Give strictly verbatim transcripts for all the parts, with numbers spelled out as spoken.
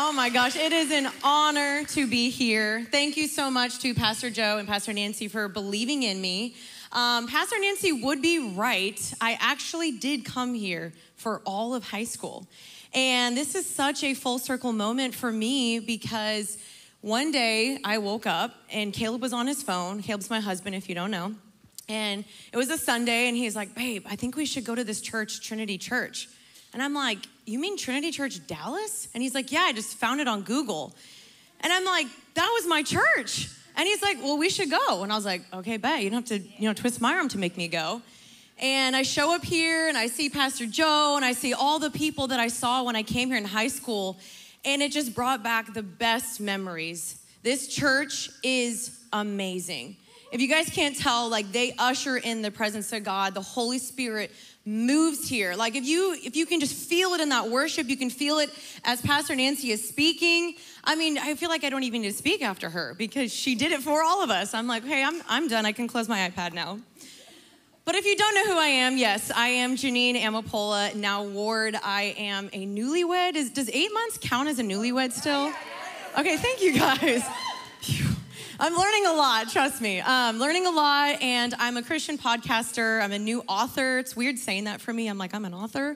Oh my gosh, it is an honor to be here. Thank you so much to Pastor Joe and Pastor Nancy for believing in me. Um, Pastor Nancy would be right. I actually did come here for all of high school. And this is such a full circle moment for me because one day I woke up and Caleb was on his phone. Caleb's my husband, if you don't know. And it was a Sunday and he's like, babe, I think we should go to this church, Trinity Church. And I'm like, you mean Trinity Church Dallas? And he's like, yeah, I just found it on Google. And I'm like, that was my church. And he's like, well, we should go. And I was like, okay, bet. You don't have to, you know, twist my arm to make me go. And I show up here and I see Pastor Joe and I see all the people that I saw when I came here in high school. And it just brought back the best memories. This church is amazing. If you guys can't tell, like, they usher in the presence of God. The Holy Spirit moves here. Like, if you if you can just feel it in that worship, you can feel it as Pastor Nancy is speaking. I mean, I feel like I don't even need to speak after her because she did it for all of us. I'm like, hey, I'm, I'm done. I can close my iPad now. But if you don't know who I am, yes, I am Jeanine Amapola, now Ward. I am a newlywed. Is, does eight months count as a newlywed still? Okay, thank you guys. Phew. I'm learning a lot, trust me. Um, learning a lot, and I'm a Christian podcaster. I'm a new author. It's weird saying that for me. I'm like, I'm an author.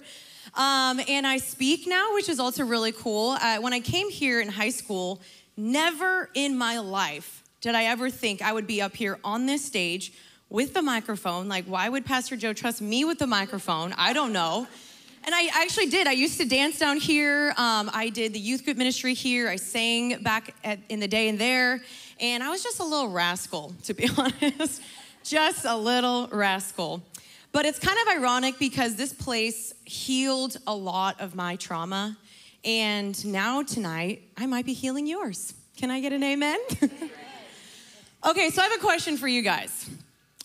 Um, and I speak now, which is also really cool. Uh, when I came here in high school, never in my life did I ever think I would be up here on this stage with the microphone. Like, why would Pastor Joe trust me with the microphone? I don't know. And I actually did. I used to dance down here. Um, I did the youth group ministry here. I sang back at, in the day and there. And I was just a little rascal, to be honest. Just a little rascal. But it's kind of ironic because this place healed a lot of my trauma. And now tonight, I might be healing yours. Can I get an amen? Okay, so I have a question for you guys.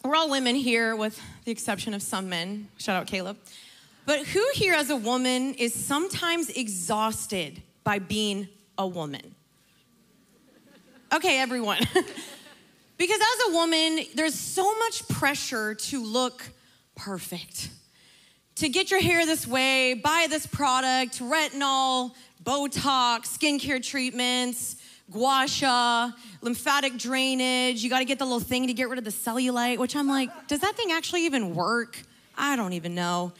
We're all women here with the exception of some men. Shout out Caleb. But who here as a woman is sometimes exhausted by being a woman? Okay, everyone. Because as a woman, there's so much pressure to look perfect. To get your hair this way, buy this product, retinol, Botox, skincare treatments, gua sha, lymphatic drainage. You gotta get the little thing to get rid of the cellulite, which I'm like, does that thing actually even work? I don't even know.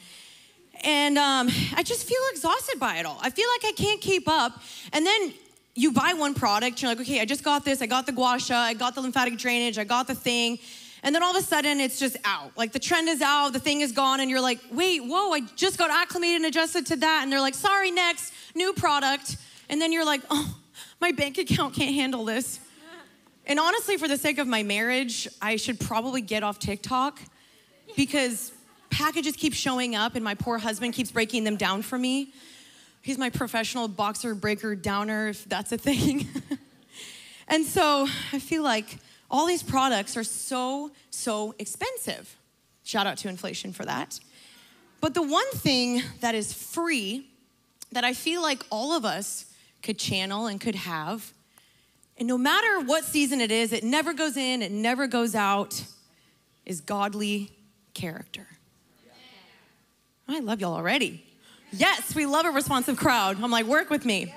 And um, I just feel exhausted by it all. I feel like I can't keep up. And then you buy one product, you're like, okay, I just got this. I got the gua sha, I got the lymphatic drainage, I got the thing. And then all of a sudden it's just out. Like the trend is out, the thing is gone. And you're like, wait, whoa, I just got acclimated and adjusted to that. And they're like, sorry, next, new product. And then you're like, oh, my bank account can't handle this. And honestly, for the sake of my marriage, I should probably get off TikTok because packages keep showing up and my poor husband keeps breaking them down for me. He's my professional boxer breaker downer, if that's a thing. And so I feel like all these products are so, so expensive. Shout out to inflation for that. But the one thing that is free that I feel like all of us could channel and could have, and no matter what season it is, it never goes in, it never goes out, is godly character. Yeah. I love y'all already. Yes, we love a responsive crowd. I'm like, work with me. Yeah,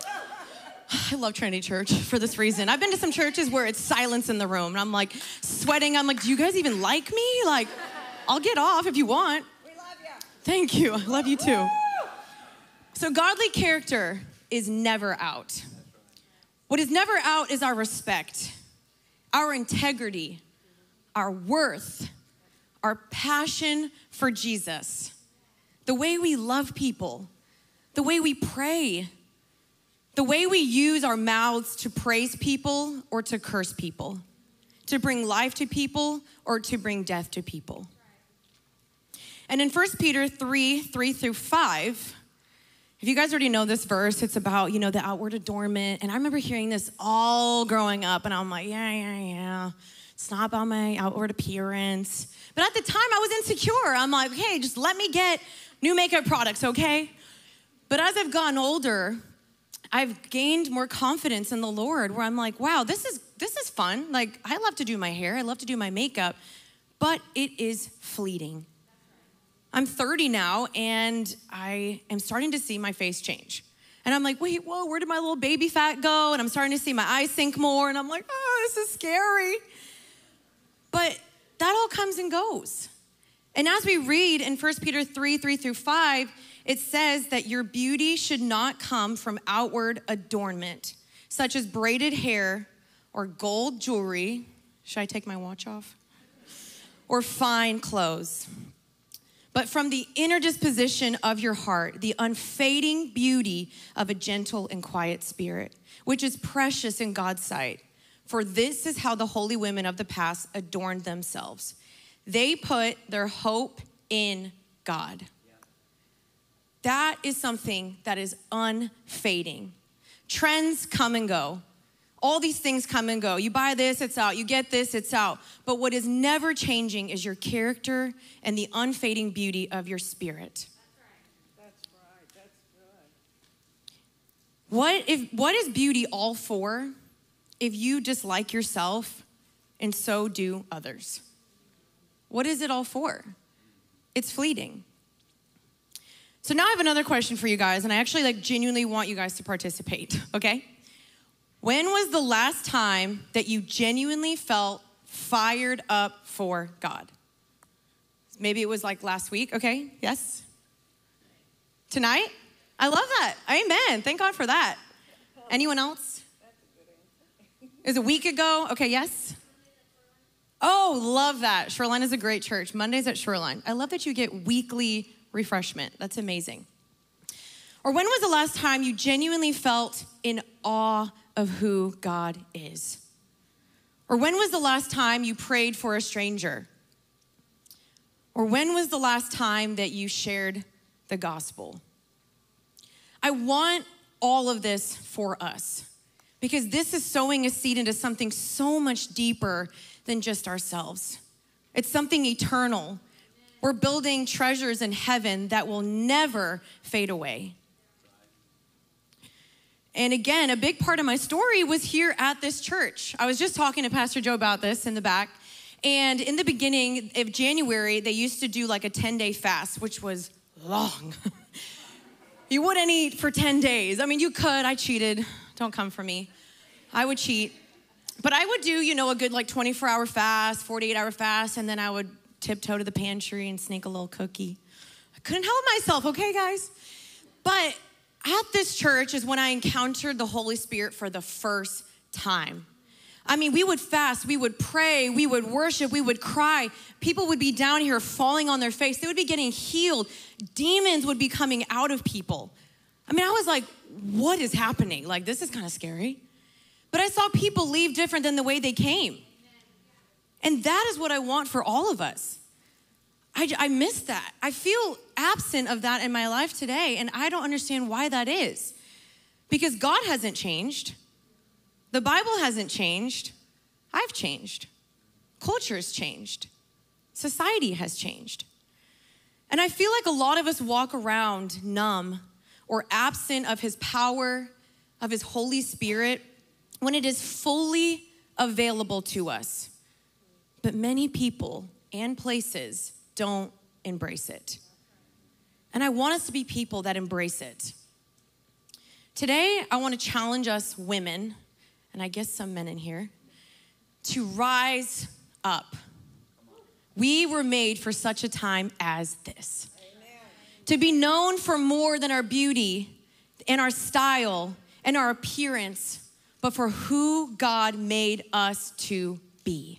yeah. I love Trinity Church for this reason. I've been to some churches where it's silence in the room, and I'm like sweating. I'm like, do you guys even like me? Like, I'll get off if you want. We love you. Thank you. I love you too. Woo! So godly character is never out. What is never out is our respect, our integrity, our worth, our passion for Jesus, the way we love people, the way we pray, the way we use our mouths to praise people or to curse people, to bring life to people or to bring death to people. And in First Peter three, three through five, if you guys already know this verse, it's about, you know, the outward adornment. And I remember hearing this all growing up, and I'm like, yeah, yeah, yeah. It's not about my outward appearance. But at the time, I was insecure. I'm like, hey, just let me get new makeup products, okay? But as I've gotten older, I've gained more confidence in the Lord, where I'm like, wow, this is this is fun. Like, I love to do my hair. I love to do my makeup. But it is fleeting. I'm thirty now, and I am starting to see my face change. And I'm like, wait, whoa, where did my little baby fat go? And I'm starting to see my eyes sink more. And I'm like, oh, this is scary. But that all comes and goes. And as we read in First Peter three, three through five, it says that your beauty should not come from outward adornment, such as braided hair or gold jewelry. Should I take my watch off? Or fine clothes. But from the inner disposition of your heart, the unfading beauty of a gentle and quiet spirit, which is precious in God's sight. For this is how the holy women of the past adorned themselves. They put their hope in God. That is something that is unfading. Trends come and go. All these things come and go. You buy this, it's out. You get this, it's out. But what is never changing is your character and the unfading beauty of your spirit. That's right. That's right. That's good. What if what is beauty all for if you dislike yourself and so do others? What is it all for? It's fleeting. So now I have another question for you guys, and I actually like genuinely want you guys to participate, okay? When was the last time that you genuinely felt fired up for God? Maybe it was like last week, okay? Yes? Tonight? I love that. Amen. Thank God for that. Anyone else? Is it a week ago? Okay, yes? Oh, love that. Shoreline is a great church. Mondays at Shoreline. I love that you get weekly refreshment. That's amazing. Or when was the last time you genuinely felt in awe of who God is? Or when was the last time you prayed for a stranger? Or when was the last time that you shared the gospel? I want all of this for us because this is sowing a seed into something so much deeper than just ourselves. It's something eternal. We're building treasures in heaven that will never fade away. And again, a big part of my story was here at this church. I was just talking to Pastor Joe about this in the back. And in the beginning of January, they used to do like a ten-day fast, which was long. You wouldn't eat for ten days. I mean, you could. I cheated. Don't come for me. I would cheat. But I would do, you know, a good like twenty-four hour fast, forty-eight hour fast, and then I would tiptoe to the pantry and sneak a little cookie. I couldn't help myself, okay, guys? But at this church is when I encountered the Holy Spirit for the first time. I mean, we would fast, we would pray, we would worship, we would cry. People would be down here falling on their face. They would be getting healed. Demons would be coming out of people. I mean, I was like, what is happening? Like, this is kind of scary. But I saw people leave different than the way they came. And that is what I want for all of us. I, I miss that. I feel absent of that in my life today, and I don't understand why that is. Because God hasn't changed. The Bible hasn't changed. I've changed. Culture's changed. Society has changed. And I feel like a lot of us walk around numb or absent of his power, of his Holy Spirit, when it is fully available to us. But many people and places don't embrace it. And I want us to be people that embrace it. Today, I want to challenge us women, and I guess some men in here, to rise up. We were made for such a time as this. Amen. To be known for more than our beauty and our style and our appearance, but for who God made us to be.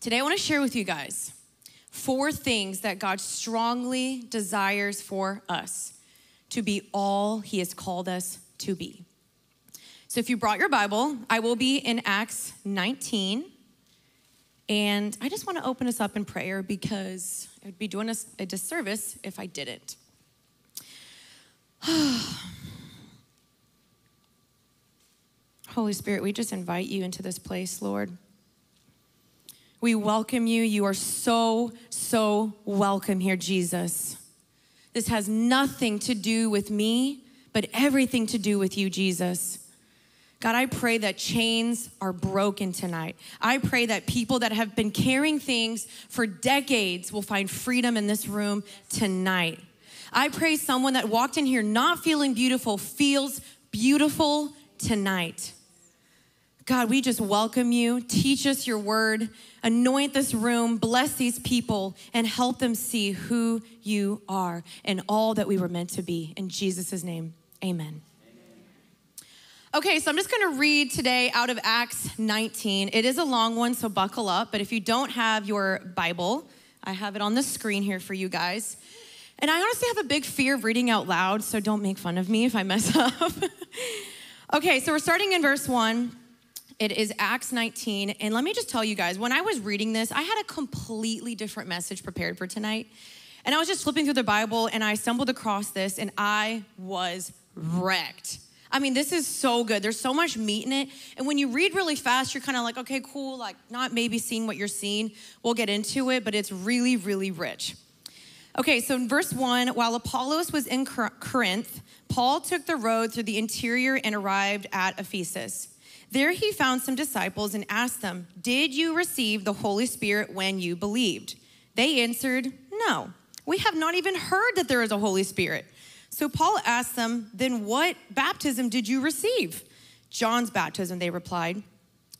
Today, I want to share with you guys four things that God strongly desires for us to be all he has called us to be. So if you brought your Bible, I will be in Acts nineteen. And I just want to open us up in prayer because it would be doing us a disservice if I didn't. Holy Spirit, we just invite you into this place, Lord. We welcome you. You are so, so welcome here, Jesus. This has nothing to do with me, but everything to do with you, Jesus. God, I pray that chains are broken tonight. I pray that people that have been carrying things for decades will find freedom in this room tonight. I pray someone that walked in here not feeling beautiful feels beautiful tonight. God, we just welcome you. Teach us your word. Anoint this room. Bless these people and help them see who you are and all that we were meant to be. In Jesus' name, amen. Okay, so I'm just going to read today out of Acts nineteen. It is a long one, so buckle up. But if you don't have your Bible, I have it on the screen here for you guys. And I honestly have a big fear of reading out loud, so don't make fun of me if I mess up. Okay, so we're starting in verse one. It is Acts nineteen. And let me just tell you guys, when I was reading this, I had a completely different message prepared for tonight. And I was just flipping through the Bible, and I stumbled across this, and I was wrecked. I mean, this is so good. There's so much meat in it. And when you read really fast, you're kind of like, okay, cool, like not maybe seeing what you're seeing. We'll get into it, but it's really, really rich. Okay, so in verse one, while Apollos was in Corinth, Paul took the road through the interior and arrived at Ephesus. There he found some disciples and asked them, "Did you receive the Holy Spirit when you believed?" They answered, "No, we have not even heard that there is a Holy Spirit." So Paul asked them, "Then what baptism did you receive?" "John's baptism," they replied.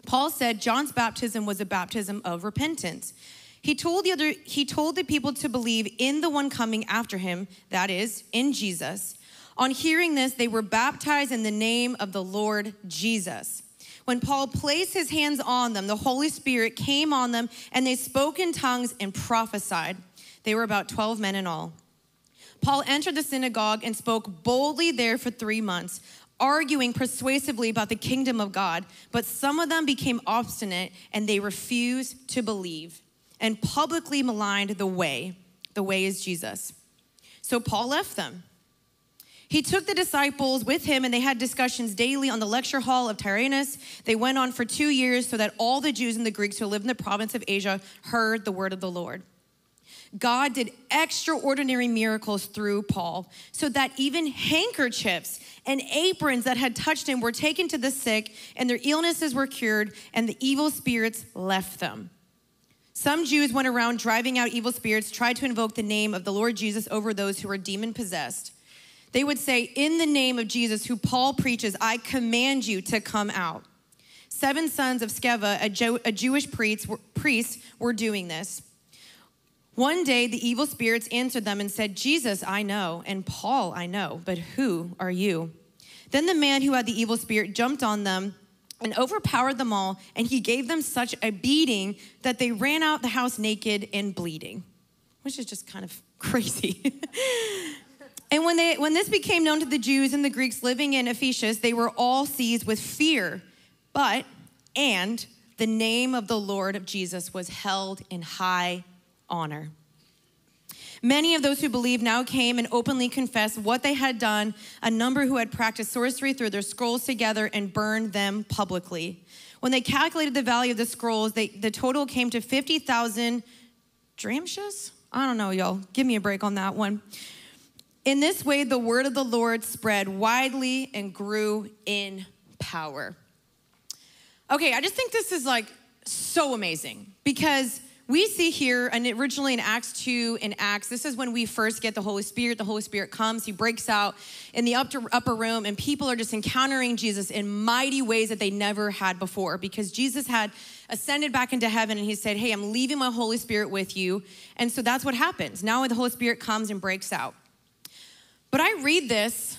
Paul said John's baptism was a baptism of repentance. He told the other, he told the people to believe in the one coming after him, that is, in Jesus. On hearing this, they were baptized in the name of the Lord Jesus. When Paul placed his hands on them, the Holy Spirit came on them, and they spoke in tongues and prophesied. They were about twelve men in all. Paul entered the synagogue and spoke boldly there for three months, arguing persuasively about the kingdom of God. But some of them became obstinate, and they refused to believe and publicly maligned the way. The way is Jesus. So Paul left them. He took the disciples with him, and they had discussions daily on the lecture hall of Tyrannus. They went on for two years so that all the Jews and the Greeks who lived in the province of Asia heard the word of the Lord. God did extraordinary miracles through Paul, so that even handkerchiefs and aprons that had touched him were taken to the sick, and their illnesses were cured, and the evil spirits left them. Some Jews went around driving out evil spirits, tried to invoke the name of the Lord Jesus over those who were demon-possessed. They would say, "In the name of Jesus, who Paul preaches, I command you to come out." Seven sons of Sceva, a, Jew- a Jewish priest, were, priests, were doing this. One day, the evil spirits answered them and said, "Jesus, I know, and Paul, I know, but who are you?" Then the man who had the evil spirit jumped on them and overpowered them all, and he gave them such a beating that they ran out the house naked and bleeding, which is just kind of crazy. And when, they, when this became known to the Jews and the Greeks living in Ephesus, they were all seized with fear, but, and the name of the Lord of Jesus was held in high honor. Many of those who believed now came and openly confessed what they had done. A number who had practiced sorcery threw their scrolls together and burned them publicly. When they calculated the value of the scrolls, they, the total came to fifty thousand drachmas? I don't know, y'all. Give me a break on that one. In this way, the word of the Lord spread widely and grew in power. Okay, I just think this is like so amazing because we see here, and originally in Acts two and Acts, this is when we first get the Holy Spirit. The Holy Spirit comes, he breaks out in the upper, upper room, and people are just encountering Jesus in mighty ways that they never had before because Jesus had ascended back into heaven, and he said, "Hey, I'm leaving my Holy Spirit with you." And so that's what happens. Now the Holy Spirit comes and breaks out. But I read this,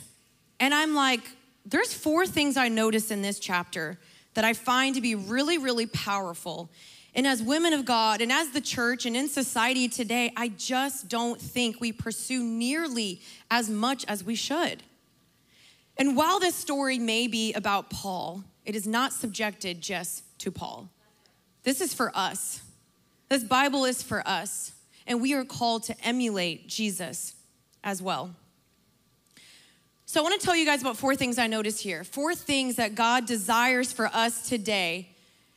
and I'm like, there's four things I notice in this chapter that I find to be really, really powerful. And as women of God and as the church and in society today, I just don't think we pursue nearly as much as we should. And while this story may be about Paul, it is not subjected just to Paul. This is for us. This Bible is for us. And we are called to emulate Jesus as well. So I want to tell you guys about four things I noticed here. Four things that God desires for us today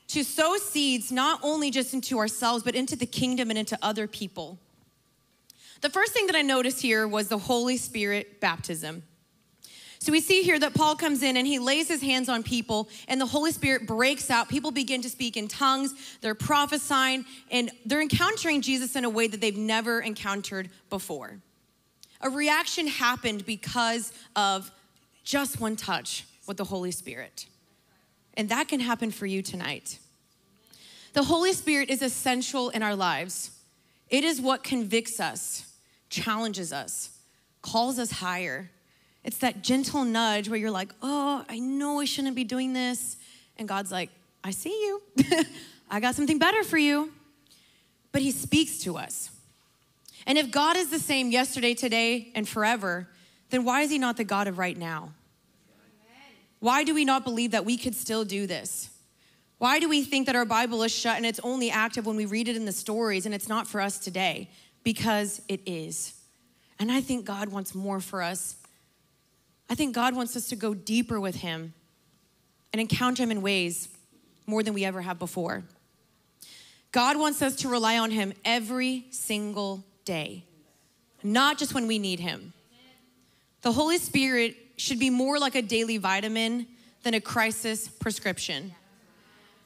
to sow seeds, not only just into ourselves, but into the kingdom and into other people. The first thing that I noticed here was the Holy Spirit baptism. So we see here that Paul comes in and he lays his hands on people and the Holy Spirit breaks out. People begin to speak in tongues, they're prophesying, and they're encountering Jesus in a way that they've never encountered before. A reaction happened because of just one touch with the Holy Spirit. And that can happen for you tonight. The Holy Spirit is essential in our lives. It is what convicts us, challenges us, calls us higher. It's that gentle nudge where you're like, oh, I know I shouldn't be doing this. And God's like, I see you. I got something better for you. But he speaks to us. And if God is the same yesterday, today, and forever, then why is he not the God of right now? Amen. Why do we not believe that we could still do this? Why do we think that our Bible is shut and it's only active when we read it in the stories and it's not for us today? Because it is. And I think God wants more for us. I think God wants us to go deeper with him and encounter him in ways more than we ever have before. God wants us to rely on him every single day, not just when we need him. The Holy Spirit should be more like a daily vitamin than a crisis prescription.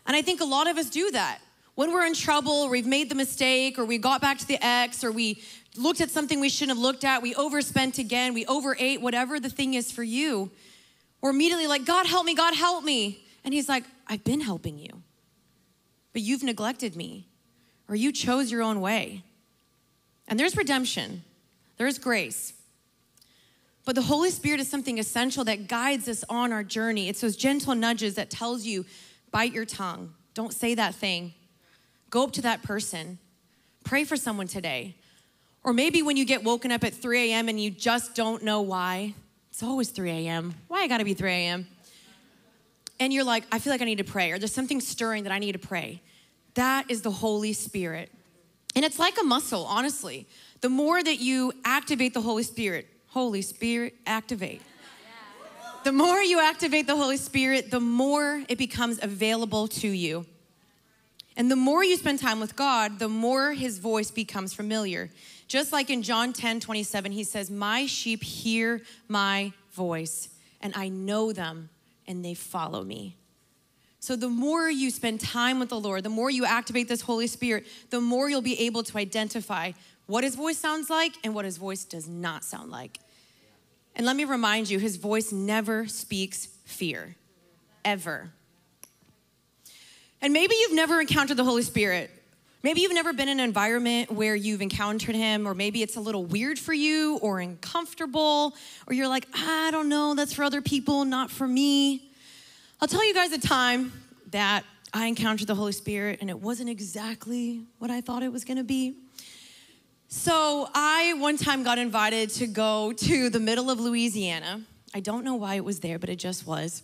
And I think a lot of us do that. When we're in trouble, or we've made the mistake, or we got back to the ex, or we looked at something we shouldn't have looked at, we overspent again, we overate, whatever the thing is for you. We're immediately like, God help me, God help me. And he's like, I've been helping you, but you've neglected me, or you chose your own way. And there's redemption, there's grace. But the Holy Spirit is something essential that guides us on our journey. It's those gentle nudges that tells you, bite your tongue. Don't say that thing. Go up to that person. Pray for someone today. Or maybe when you get woken up at three a.m. and you just don't know why. It's always three a.m. Why I gotta be three a.m.? And you're like, I feel like I need to pray. Or there's something stirring that I need to pray. That is the Holy Spirit. And it's like a muscle, honestly. The more that you activate the Holy Spirit, Holy Spirit, activate. The more you activate the Holy Spirit, the more it becomes available to you. And the more you spend time with God, the more his voice becomes familiar. Just like in John ten twenty-seven, he says, my sheep hear my voice, and I know them, and they follow me. So the more you spend time with the Lord, the more you activate this Holy Spirit, the more you'll be able to identify what his voice sounds like and what his voice does not sound like. And let me remind you, his voice never speaks fear, ever. And maybe you've never encountered the Holy Spirit. Maybe you've never been in an environment where you've encountered him, or maybe it's a little weird for you or uncomfortable, or you're like, I don't know, that's for other people, not for me. I'll tell you guys a time that I encountered the Holy Spirit and it wasn't exactly what I thought it was gonna be. So I one time got invited to go to the middle of Louisiana. I don't know why it was there, but it just was.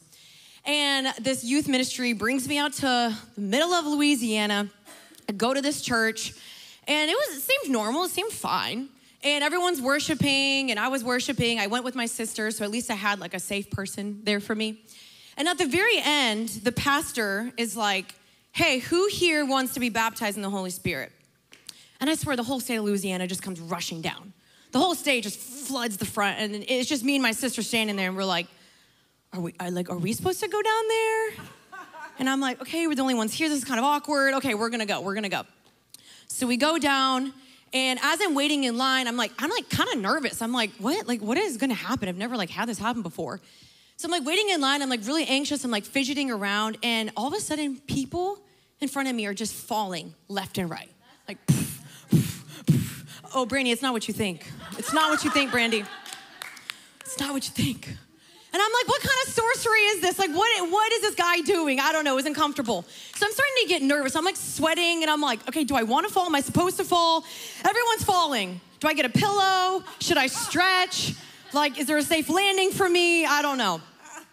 And this youth ministry brings me out to the middle of Louisiana. I go to this church, and it was it seemed normal, it seemed fine. And everyone's worshiping, and I was worshiping. I went with my sister, so at least I had like a safe person there for me. And at the very end, the pastor is like, hey, who here wants to be baptized in the Holy Spirit? And I swear the whole state of Louisiana just comes rushing down. The whole state just floods the front, and it's just me and my sister standing there, and we're like, are we, are like, are we supposed to go down there? And I'm like, okay, we're the only ones here. This is kind of awkward. Okay, we're gonna go, we're gonna go. So we go down, and as I'm waiting in line, I'm like, I'm like kind of nervous. I'm like, what? Like, what is gonna happen? I've never like had this happen before. So I'm like waiting in line, I'm like really anxious, I'm like fidgeting around, and all of a sudden, people in front of me are just falling left and right. Like, oh, Brandy, it's not what you think. It's not what you think, Brandy. It's not what you think. And I'm like, what kind of sorcery is this? Like, what, what is this guy doing? I don't know, it was uncomfortable. So I'm starting to get nervous. I'm like sweating, and I'm like, okay, do I wanna fall? Am I supposed to fall? Everyone's falling. Do I get a pillow? Should I stretch? Like, is there a safe landing for me? I don't know.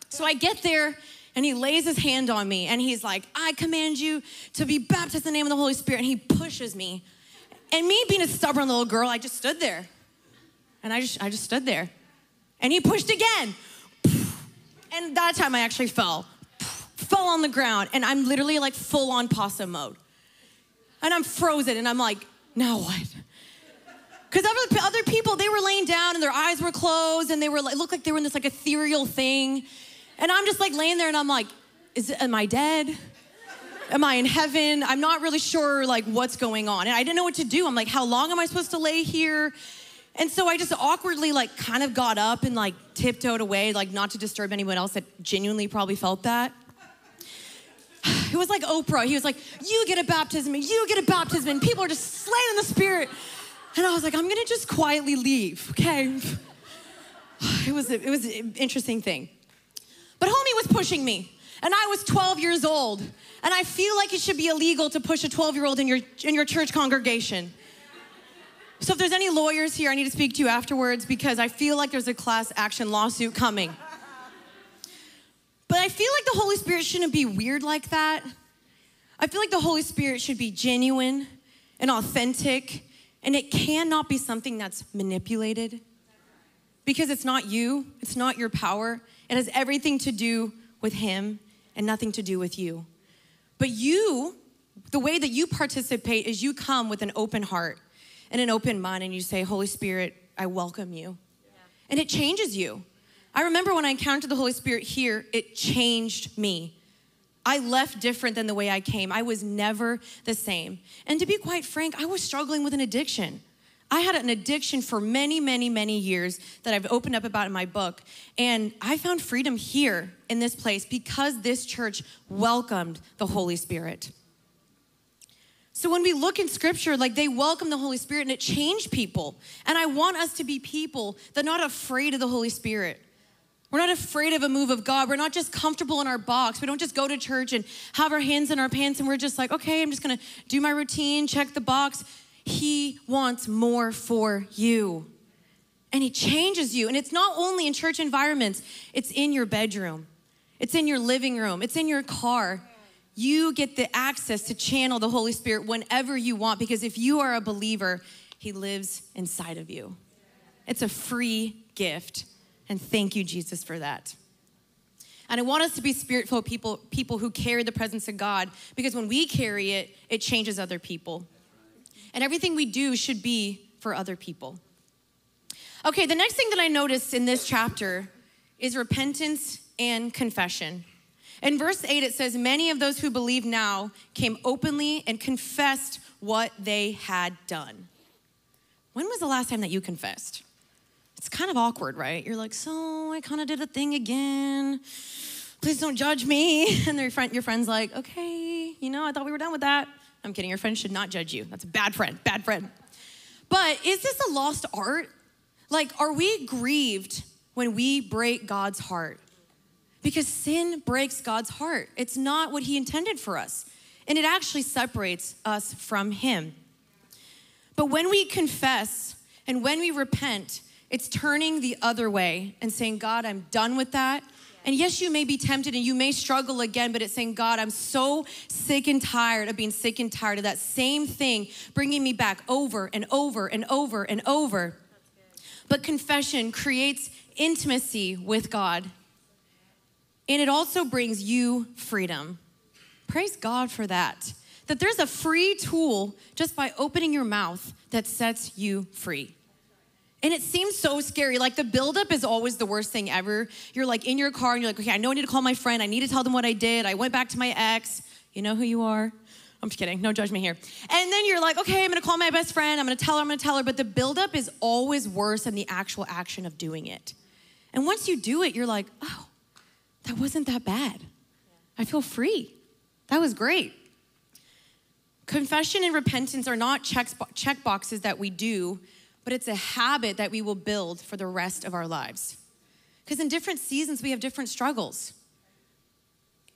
So I get there, and he lays his hand on me, and he's like, I command you to be baptized in the name of the Holy Spirit, and he pushes me. And me being a stubborn little girl, I just stood there. And I just I just stood there. And he pushed again. And that time I actually fell. Fell on the ground. And I'm literally like full on possum mode. And I'm frozen. And I'm like, now what? Because other, other people, they were laying down and their eyes were closed. And they were like, looked like they were in this like ethereal thing. And I'm just like laying there and I'm like, is it, am I dead? Am I in heaven? I'm not really sure like what's going on. And I didn't know what to do. I'm like, how long am I supposed to lay here? And so I just awkwardly like kind of got up and like tiptoed away, like not to disturb anyone else that genuinely probably felt that. It was like Oprah. He was like, you get a baptism, and you get a baptism, and people are just slain in the spirit. And I was like, I'm gonna just quietly leave, okay? It was, a, it was an interesting thing. But homie was pushing me, and I was twelve years old, and I feel like it should be illegal to push a twelve-year-old in your, in your church congregation. So if there's any lawyers here, I need to speak to you afterwards because I feel like there's a class action lawsuit coming. But I feel like the Holy Spirit shouldn't be weird like that. I feel like the Holy Spirit should be genuine and authentic, and it cannot be something that's manipulated because it's not you, it's not your power. It has everything to do with Him and nothing to do with you. But you, the way that you participate is you come with an open heart and an open mind, and you say, Holy Spirit, I welcome you. Yeah. And it changes you. I remember when I encountered the Holy Spirit here, it changed me. I left different than the way I came. I was never the same. And to be quite frank, I was struggling with an addiction. I had an addiction for many, many, many years that I've opened up about in my book. And I found freedom here in this place because this church welcomed the Holy Spirit. So when we look in scripture, like they welcomed the Holy Spirit and it changed people. And I want us to be people that are not afraid of the Holy Spirit. We're not afraid of a move of God. We're not just comfortable in our box. We don't just go to church and have our hands in our pants and we're just like, okay, I'm just gonna do my routine, check the box. He wants more for you. And He changes you. And it's not only in church environments, it's in your bedroom. It's in your living room. It's in your car. You get the access to channel the Holy Spirit whenever you want, because if you are a believer, He lives inside of you. It's a free gift, and thank you, Jesus, for that. And I want us to be spirit-filled people, people who carry the presence of God, because when we carry it, it changes other people. And everything we do should be for other people. Okay, the next thing that I noticed in this chapter is repentance and confession. In verse eight, it says, many of those who believe now came openly and confessed what they had done. When was the last time that you confessed? It's kind of awkward, right? You're like, so I kind of did a thing again. Please don't judge me. And your friend, your friend's like, okay, you know, I thought we were done with that. I'm kidding. Your friend should not judge you. That's a bad friend, bad friend. But is this a lost art? Like, are we grieved when we break God's heart? Because sin breaks God's heart. It's not what He intended for us. And it actually separates us from Him. But when we confess and when we repent, it's turning the other way and saying, God, I'm done with that. And yes, you may be tempted and you may struggle again, but it's saying, God, I'm so sick and tired of being sick and tired of that same thing bringing me back over and over and over and over. But confession creates intimacy with God. And it also brings you freedom. Praise God for that. That there's a free tool just by opening your mouth that sets you free. And it seems so scary. Like the buildup is always the worst thing ever. You're like in your car and you're like, okay, I know I need to call my friend. I need to tell them what I did. I went back to my ex. You know who you are. I'm just kidding. No judgment here. And then you're like, okay, I'm going to call my best friend. I'm going to tell her, I'm going to tell her. But the buildup is always worse than the actual action of doing it. And once you do it, you're like, oh, that wasn't that bad. I feel free. That was great. Confession and repentance are not check boxes that we do, but it's a habit that we will build for the rest of our lives. Because in different seasons, we have different struggles.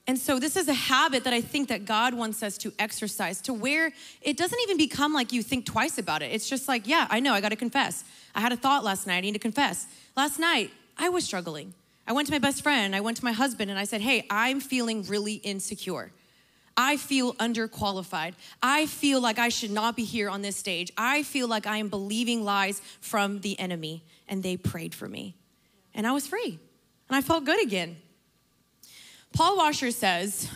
And so this is a habit that I think that God wants us to exercise to where it doesn't even become like you think twice about it. It's just like, yeah, I know, I got to confess. I had a thought last night, I need to confess. Last night, I was struggling. I went to my best friend, I went to my husband, and I said, hey, I'm feeling really insecure. I feel underqualified. I feel like I should not be here on this stage. I feel like I am believing lies from the enemy. And they prayed for me. And I was free. And I felt good again. Paul Washer says,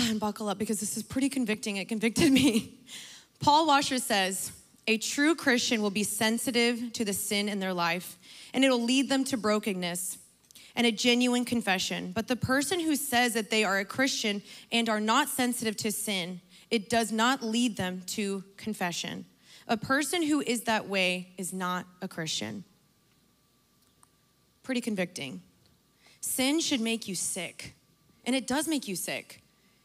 and buckle up because this is pretty convicting. It convicted me. Paul Washer says, a true Christian will be sensitive to the sin in their life, and it'll lead them to brokenness and a genuine confession. But the person who says that they are a Christian and are not sensitive to sin, it does not lead them to confession. A person who is that way is not a Christian. Pretty convicting. Sin should make you sick, and it does make you sick.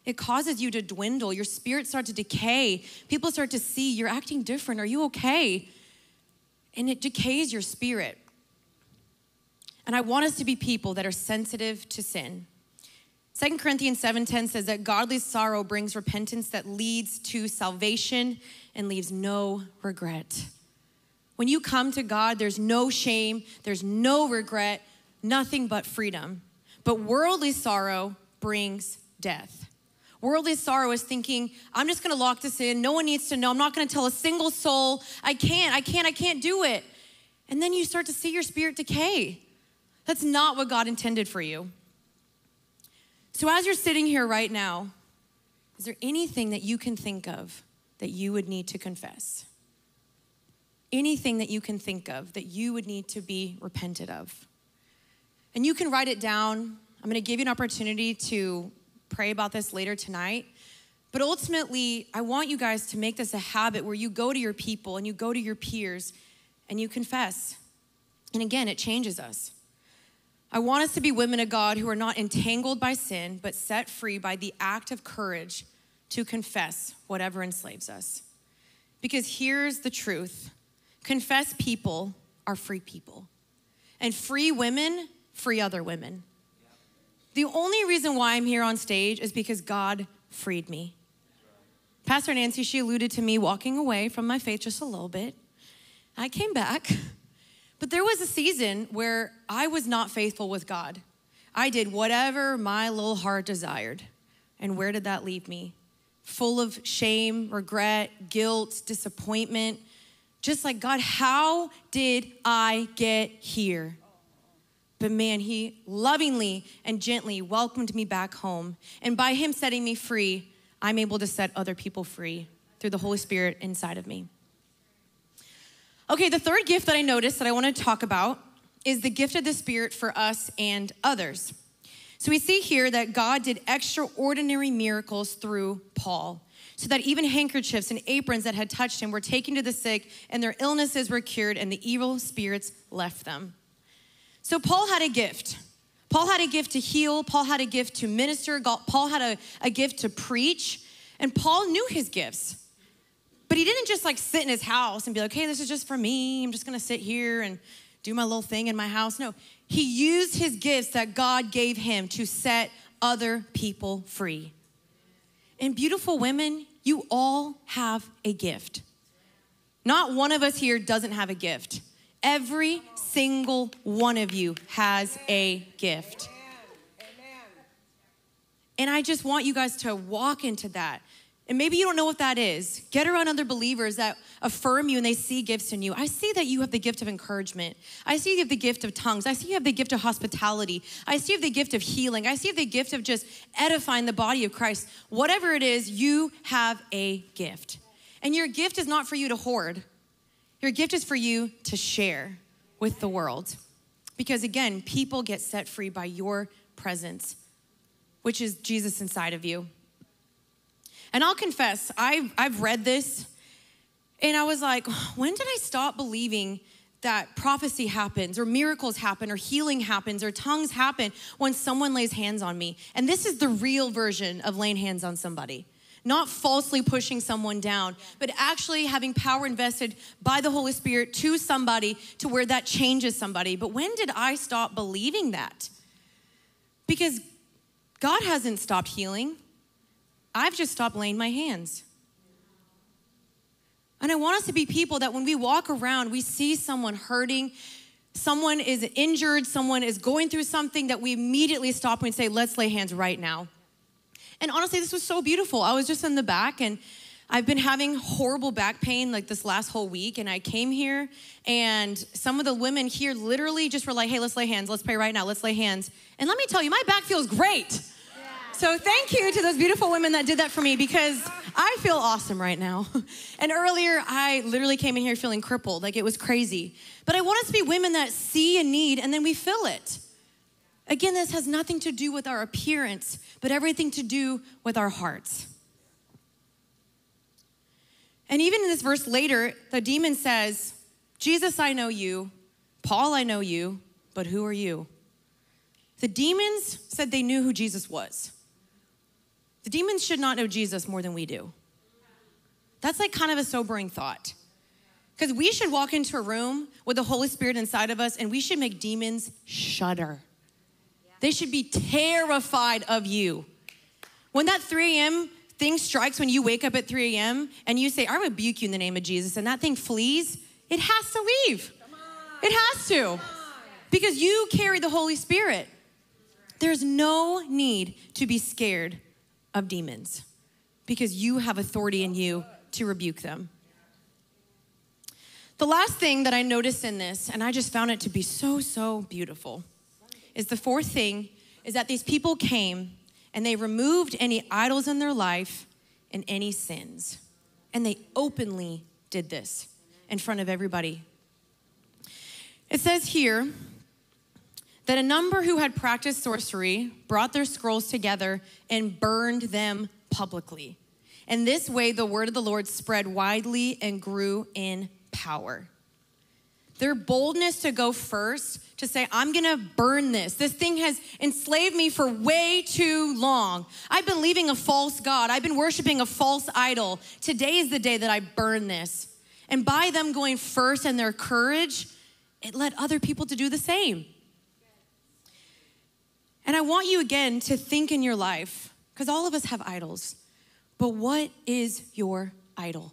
It causes you to dwindle. Your spirits start to decay. People start to see you're acting different. Are you okay? And it decays your spirit. And I want us to be people that are sensitive to sin. Second Corinthians seven ten says that godly sorrow brings repentance that leads to salvation and leaves no regret. When you come to God, there's no shame, there's no regret, nothing but freedom. But worldly sorrow brings death. Worldly sorrow is thinking, I'm just gonna lock this in. No one needs to know. I'm not gonna tell a single soul. I can't, I can't, I can't do it. And then you start to see your spirit decay. That's not what God intended for you. So as you're sitting here right now, is there anything that you can think of that you would need to confess? Anything that you can think of that you would need to be repented of? And you can write it down. I'm gonna give you an opportunity to pray about this later tonight. But ultimately, I want you guys to make this a habit where you go to your people and you go to your peers and you confess. And again, it changes us. I want us to be women of God who are not entangled by sin, but set free by the act of courage to confess whatever enslaves us. Because here's the truth. Confessed people are free people. And free women free other women. The only reason why I'm here on stage is because God freed me. Pastor Nancy, she alluded to me walking away from my faith just a little bit. I came back, but there was a season where I was not faithful with God. I did whatever my little heart desired. And where did that leave me? Full of shame, regret, guilt, disappointment. Just like, God, how did I get here? But man, he lovingly and gently welcomed me back home. And by him setting me free, I'm able to set other people free through the Holy Spirit inside of me. Okay, the third gift that I noticed that I want to talk about is the gift of the Spirit for us and others. So we see here that God did extraordinary miracles through Paul, so that even handkerchiefs and aprons that had touched him were taken to the sick, and their illnesses were cured, and the evil spirits left them. So Paul had a gift. Paul had a gift to heal. Paul had a gift to minister. Paul had a, a gift to preach. And Paul knew his gifts. But he didn't just like sit in his house and be like, hey, this is just for me. I'm just going to sit here and do my little thing in my house. No, he used his gifts that God gave him to set other people free. And beautiful women, you all have a gift. Not one of us here doesn't have a gift. Every single one of you has a gift. Amen. And I just want you guys to walk into that. And maybe you don't know what that is. Get around other believers that affirm you and they see gifts in you. I see that you have the gift of encouragement. I see you have the gift of tongues. I see you have the gift of hospitality. I see you have the gift of healing. I see you have the gift of just edifying the body of Christ. Whatever it is, you have a gift. And your gift is not for you to hoard. Your gift is for you to share with the world. Because again, people get set free by your presence, which is Jesus inside of you. And I'll confess, I've, I've read this and I was like, when did I stop believing that prophecy happens or miracles happen or healing happens or tongues happen when someone lays hands on me? And this is the real version of laying hands on somebody. Not falsely pushing someone down, but actually having power invested by the Holy Spirit to somebody to where that changes somebody. But when did I stop believing that? Because God hasn't stopped healing. I've just stopped laying my hands. And I want us to be people that when we walk around, we see someone hurting, someone is injured, someone is going through something, that we immediately stop and say, let's lay hands right now. And honestly, this was so beautiful. I was just in the back and I've been having horrible back pain like this last whole week. And I came here and some of the women here literally just were like, hey, let's lay hands. Let's pray right now. Let's lay hands. And let me tell you, my back feels great. Yeah. So thank you to those beautiful women that did that for me because I feel awesome right now. And earlier, I literally came in here feeling crippled. Like it was crazy. But I want us to be women that see a need and then we fill it. Again, this has nothing to do with our appearance, but everything to do with our hearts. And even in this verse later, the demon says, Jesus, I know you. Paul, I know you. But who are you? The demons said they knew who Jesus was. The demons should not know Jesus more than we do. That's like kind of a sobering thought. Because we should walk into a room with the Holy Spirit inside of us, and we should make demons shudder. Yeah. They should be terrified of you. When that three a.m. thing strikes, when you wake up at three a.m. and you say, I rebuke you in the name of Jesus, and that thing flees, it has to leave. It has to. Because you carry the Holy Spirit. There's no need to be scared of demons because you have authority in you to rebuke them. The last thing that I noticed in this, and I just found it to be so, so beautiful, is the fourth thing is that these people came and they removed any idols in their life and any sins. And they openly did this in front of everybody. It says here that a number who had practiced sorcery brought their scrolls together and burned them publicly. And this way, the word of the Lord spread widely and grew in power. Their boldness to go first, to say, I'm gonna burn this. This thing has enslaved me for way too long. I've been leaving a false god. I've been worshiping a false idol. Today is the day that I burn this. And by them going first and their courage, it led other people to do the same. And I want you again to think in your life, because all of us have idols, but what is your idol?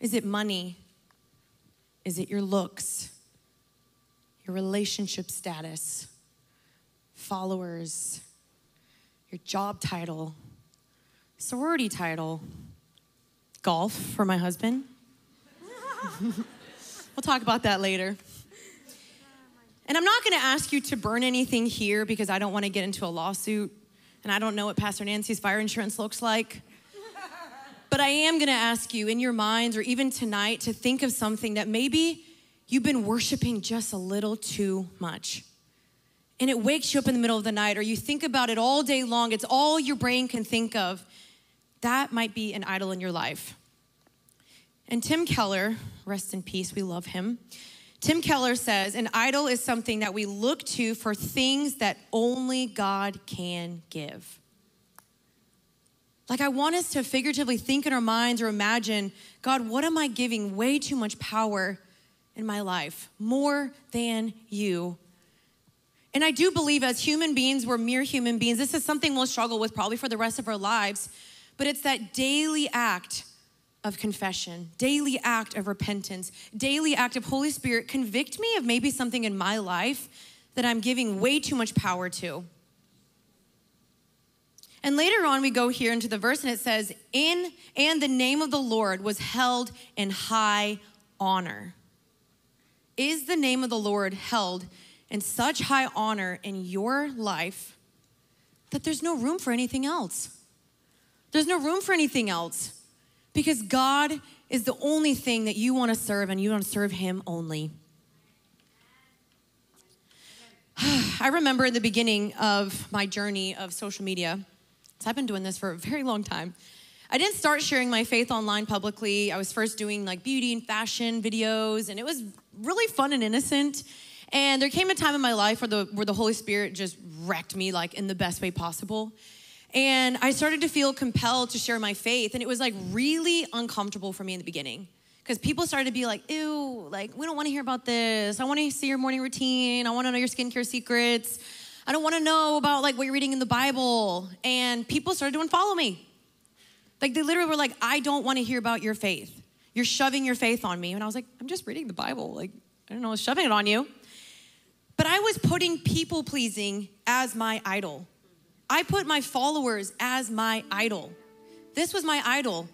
Is it money? Is it your looks? Your relationship status? Followers? Your job title? Sorority title? Golf for my husband? We'll talk about that later. And I'm not gonna ask you to burn anything here because I don't wanna get into a lawsuit and I don't know what Pastor Nancy's fire insurance looks like. But I am gonna ask you in your minds or even tonight to think of something that maybe you've been worshiping just a little too much. And it wakes you up in the middle of the night or you think about it all day long. It's all your brain can think of. That might be an idol in your life. And Tim Keller, rest in peace, we love him. Tim Keller says, an idol is something that we look to for things that only God can give. Like I want us to figuratively think in our minds or imagine, God, what am I giving way too much power in my life? More than you. And I do believe as human beings, we're mere human beings. This is something we'll struggle with probably for the rest of our lives, but it's that daily act of confession, daily act of repentance, daily act of Holy Spirit, convict me of maybe something in my life that I'm giving way too much power to. And later on, we go here into the verse, and it says, "In and the name of the Lord was held in high honor." Is the name of the Lord held in such high honor in your life that there's no room for anything else? There's no room for anything else because God is the only thing that you want to serve, and you want to serve Him only. I remember in the beginning of my journey of social media, so I've been doing this for a very long time. I didn't start sharing my faith online publicly. I was first doing like beauty and fashion videos, and it was really fun and innocent. And there came a time in my life where the, where the Holy Spirit just wrecked me like in the best way possible. And I started to feel compelled to share my faith, and it was like really uncomfortable for me in the beginning. Because people started to be like, ew, like, we don't want to hear about this. I want to see your morning routine. I want to know your skincare secrets. I don't want to know about, like, what you're reading in the Bible. And people started to unfollow me. Like, they literally were like, I don't want to hear about your faith. You're shoving your faith on me. And I was like, I'm just reading the Bible. Like, I don't know, I was shoving it on you. But I was putting people-pleasing as my idol. I put my followers as my idol. This was my idol.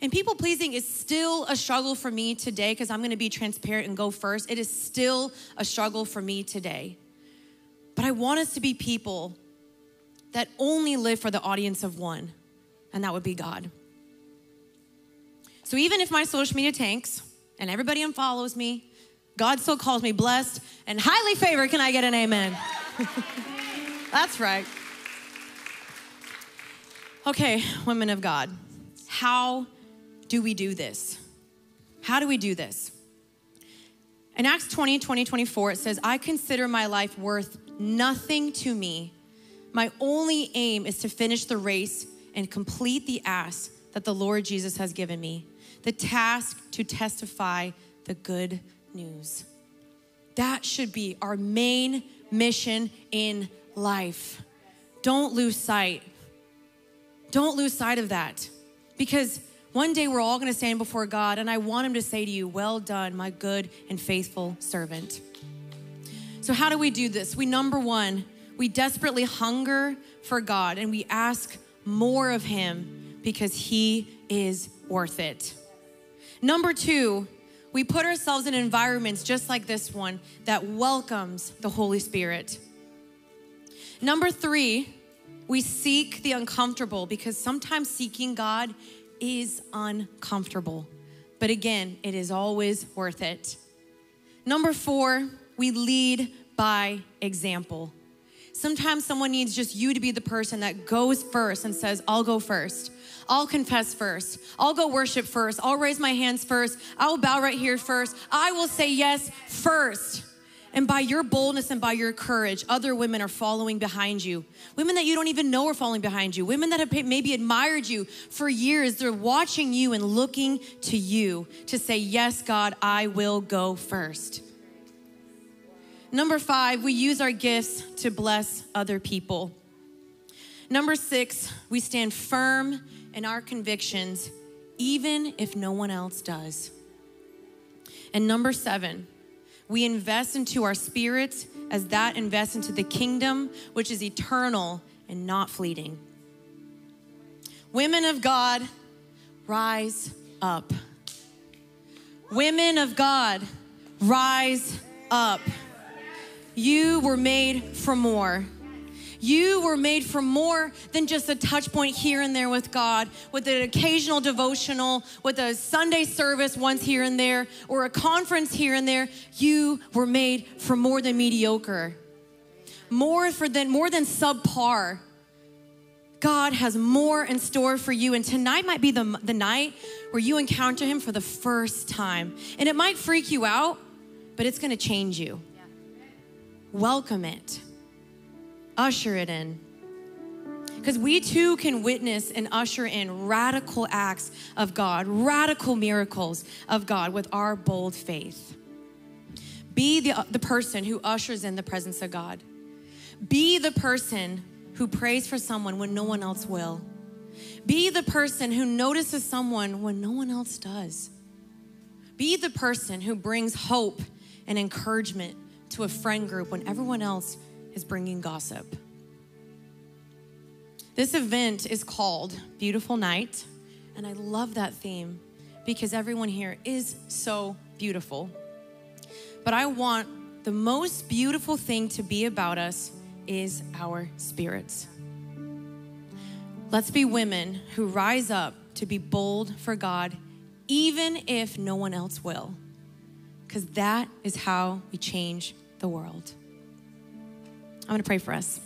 And people pleasing is still a struggle for me today because I'm going to be transparent and go first. It is still a struggle for me today. But I want us to be people that only live for the audience of one, and that would be God. So even if my social media tanks and everybody unfollows me, God still calls me blessed and highly favored. Can I get an amen? That's right. Okay, women of God, how do we do this? How do we do this? In Acts twenty, twenty, twenty-four, it says, I consider my life worth nothing to me. My only aim is to finish the race and complete the ask that the Lord Jesus has given me, the task to testify the good news. That should be our main mission in life. Don't lose sight. Don't lose sight of that, because one day we're all gonna stand before God, and I want him to say to you, well done, my good and faithful servant. So how do we do this? We, number one, we desperately hunger for God, and we ask more of him because he is worth it. Number two, we put ourselves in environments just like this one that welcomes the Holy Spirit. Number three, we seek the uncomfortable, because sometimes seeking God is uncomfortable, but again, it is always worth it. Number four, we lead by example. Sometimes someone needs just you to be the person that goes first and says, I'll go first. I'll confess first. I'll go worship first. I'll raise my hands first. I'll bow right here first. I will say yes first. And by your boldness and by your courage, other women are following behind you. Women that you don't even know are following behind you. Women that have maybe admired you for years, they're watching you and looking to you to say, yes, God, I will go first. Number five, we use our gifts to bless other people. Number six, we stand firm in our convictions, even if no one else does. And number seven, we invest into our spirits, as that invests into the kingdom, which is eternal and not fleeting. Women of God, rise up. Women of God, rise up. You were made for more. You were made for more than just a touch point here and there with God, with an occasional devotional, with a Sunday service once here and there, or a conference here and there. You were made for more than mediocre, more, for than, more than subpar. God has more in store for you, and tonight might be the, the night where you encounter him for the first time. And it might freak you out, but it's gonna change you. Welcome it. Usher it in. Because we too can witness and usher in radical acts of God, radical miracles of God with our bold faith. Be the, the person who ushers in the presence of God. Be the person who prays for someone when no one else will. Be the person who notices someone when no one else does. Be the person who brings hope and encouragement to a friend group when everyone else is bringing gossip. This event is called Beautiful Night, and I love that theme because everyone here is so beautiful. But I want the most beautiful thing to be about us is our spirits. Let's be women who rise up to be bold for God, even if no one else will, because that is how we change the world. I'm gonna pray for us.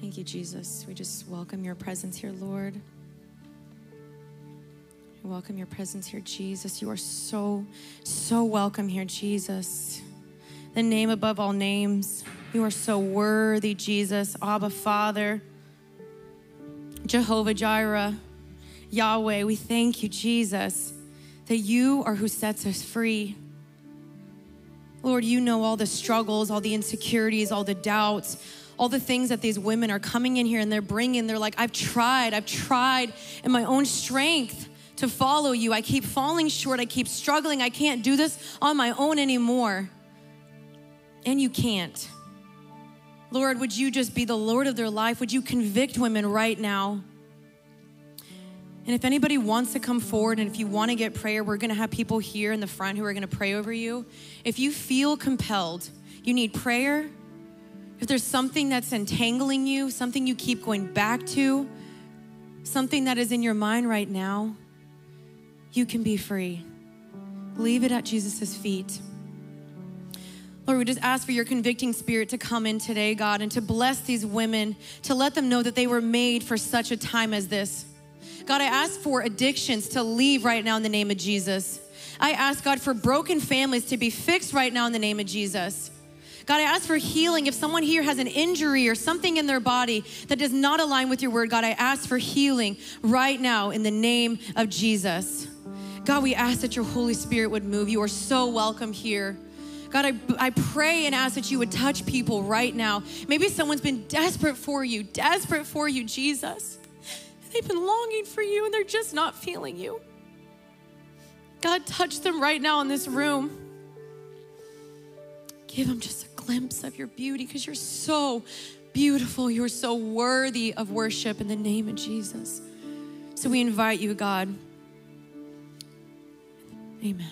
Thank you, Jesus. We just welcome your presence here, Lord. We welcome your presence here, Jesus. You are so, so welcome here, Jesus. The name above all names. You are so worthy, Jesus. Abba, Father, Jehovah Jireh, Yahweh. We thank you, Jesus, that you are who sets us free. Lord, you know all the struggles, all the insecurities, all the doubts, all the things that these women are coming in here and they're bringing. They're like, I've tried, I've tried in my own strength to follow you. I keep falling short, I keep struggling. I can't do this on my own anymore. And you can't. Lord, would you just be the Lord of their life? Would you convict women right now? And if anybody wants to come forward and if you want to get prayer, we're going to have people here in the front who are going to pray over you. If you feel compelled, you need prayer, if there's something that's entangling you, something you keep going back to, something that is in your mind right now, you can be free. Leave it at Jesus' feet. Lord, we just ask for your convicting spirit to come in today, God, and to bless these women, to let them know that they were made for such a time as this. God, I ask for addictions to leave right now in the name of Jesus. I ask, God, for broken families to be fixed right now in the name of Jesus. God, I ask for healing. If someone here has an injury or something in their body that does not align with your word, God, I ask for healing right now in the name of Jesus. God, we ask that your Holy Spirit would move. You are so welcome here. God, I, I pray and ask that you would touch people right now. Maybe someone's been desperate for you, desperate for you, Jesus. They've been longing for you and they're just not feeling you. God, touch them right now in this room. Give them just a glimpse of your beauty because you're so beautiful. You're so worthy of worship in the name of Jesus. So we invite you, God. Amen.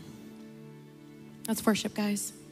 Let's worship, guys.